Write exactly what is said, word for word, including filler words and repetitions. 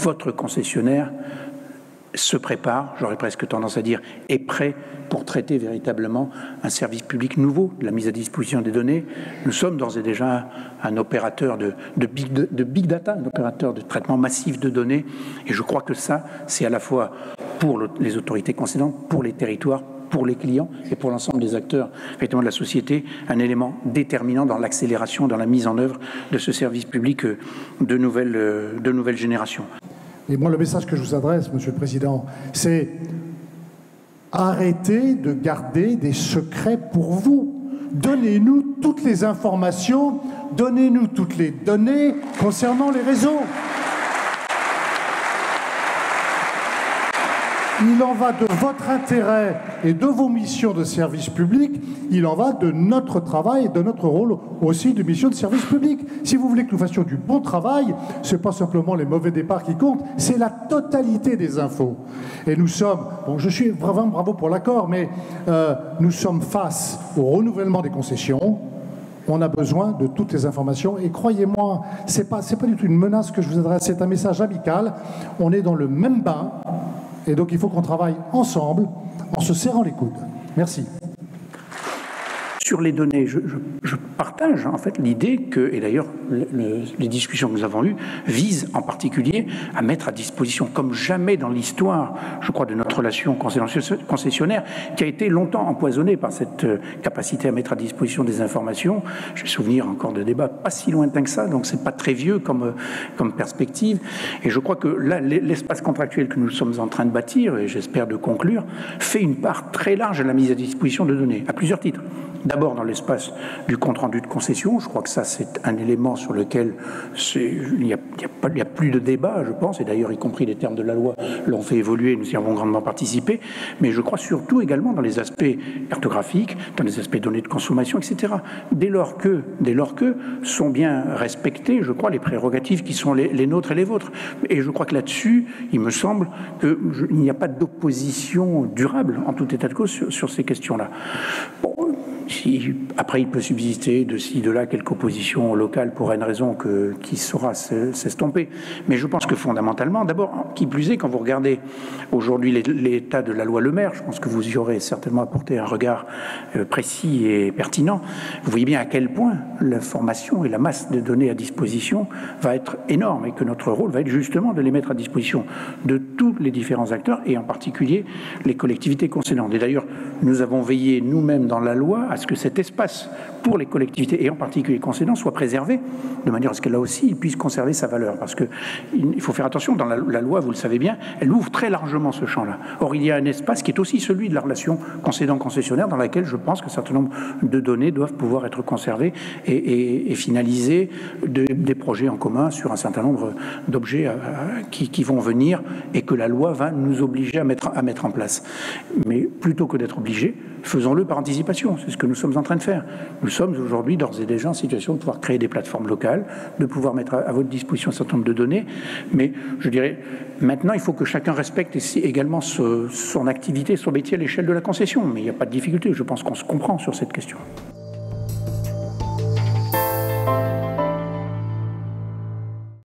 votre concessionnaire se prépare, j'aurais presque tendance à dire, est prêt pour traiter véritablement un service public nouveau, de la mise à disposition des données. Nous sommes d'ores et déjà un opérateur de, de, big, de, de big data, un opérateur de traitement massif de données, et je crois que ça, c'est à la fois pour le, les autorités concédantes, pour les territoires, pour les clients et pour l'ensemble des acteurs de la société, un élément déterminant dans l'accélération, dans la mise en œuvre de ce service public de nouvelle, de nouvelle génération. Et moi, le message que je vous adresse, Monsieur le Président, c'est arrêtez de garder des secrets pour vous. Donnez-nous toutes les informations, donnez-nous toutes les données concernant les réseaux. Il en va de votre intérêt et de vos missions de service public. Il en va de notre travail et de notre rôle aussi de mission de service public. Si vous voulez que nous fassions du bon travail, ce n'est pas simplement les mauvais départs qui comptent, c'est la totalité des infos. Et nous sommes, bon, je suis vraiment bravo pour l'accord, mais euh, nous sommes face au renouvellement des concessions. On a besoin de toutes les informations et croyez-moi, ce n'est pas, c'est pas du tout une menace que je vous adresse, c'est un message amical. On est dans le même bain. Et donc, il faut qu'on travaille ensemble, en se serrant les coudes. Merci. Sur les données, je, je, je partage en fait l'idée que, et d'ailleurs, le, le, les discussions que nous avons eues visent en particulier à mettre à disposition, comme jamais dans l'histoire, je crois, de notre relation concessionnaire, qui a été longtemps empoisonnée par cette capacité à mettre à disposition des informations. J'ai souvenir encore de débats pas si lointains que ça, donc c'est pas très vieux comme, comme perspective. Et je crois que là, l'espace contractuel que nous sommes en train de bâtir, et j'espère de conclure, fait une part très large à la mise à disposition de données, à plusieurs titres. D'abord dans l'espace du compte-rendu de concession, je crois que ça c'est un élément sur lequel il n'y a, a, a plus de débat, je pense, et d'ailleurs y compris les termes de la loi l'ont fait évoluer, nous y avons grandement participé, mais je crois surtout également dans les aspects cartographiques, dans les aspects données de consommation, et cetera. Dès lors que, dès lors que sont bien respectées, je crois, les prérogatives qui sont les, les nôtres et les vôtres. Et je crois que là-dessus, il me semble qu'il n'y a pas d'opposition durable, en tout état de cause, sur, sur ces questions-là. Bon, Si, après, il peut subsister de ci, de là, quelques oppositions locales pour une raison que, qui saura s'estomper. Mais je pense que fondamentalement, d'abord, qui plus est, quand vous regardez aujourd'hui l'état de la loi Le Maire, je pense que vous y aurez certainement apporté un regard précis et pertinent, vous voyez bien à quel point l'information et la masse de données à disposition va être énorme et que notre rôle va être justement de les mettre à disposition de tous les différents acteurs et en particulier les collectivités concédantes. Et d'ailleurs, nous avons veillé nous-mêmes dans la loi à ce que cet espace pour les collectivités et en particulier concédants soit préservé de manière à ce qu'elle là aussi puisse conserver sa valeur, parce que il faut faire attention dans la, la loi, vous le savez bien, elle ouvre très largement ce champ-là. Or il y a un espace qui est aussi celui de la relation concédant-concessionnaire dans laquelle je pense qu'un certain nombre de données doivent pouvoir être conservées et, et, et finaliser de, des projets en commun sur un certain nombre d'objets qui, qui vont venir et que la loi va nous obliger à mettre, à mettre en place. Mais plutôt que d'être obligé, faisons-le par anticipation, c'est ce que nous sommes en train de faire. Nous sommes aujourd'hui d'ores et déjà en situation de pouvoir créer des plateformes locales, de pouvoir mettre à votre disposition un certain nombre de données, mais je dirais, maintenant il faut que chacun respecte également ce, son activité, son métier à l'échelle de la concession, mais il n'y a pas de difficulté, je pense qu'on se comprend sur cette question.